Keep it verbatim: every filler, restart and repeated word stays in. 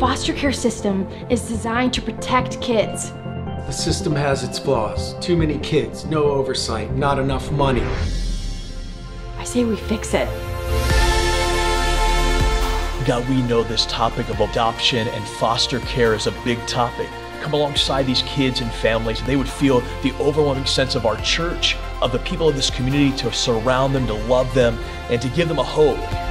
foster care system is designed to protect kids. The system has its flaws. Too many kids, no oversight, not enough money. I say we fix it. Now we know this topic of adoption and foster care is a big topic. Come alongside these kids and families, they would feel the overwhelming sense of our church, of the people of this community to surround them, to love them, and to give them a hope.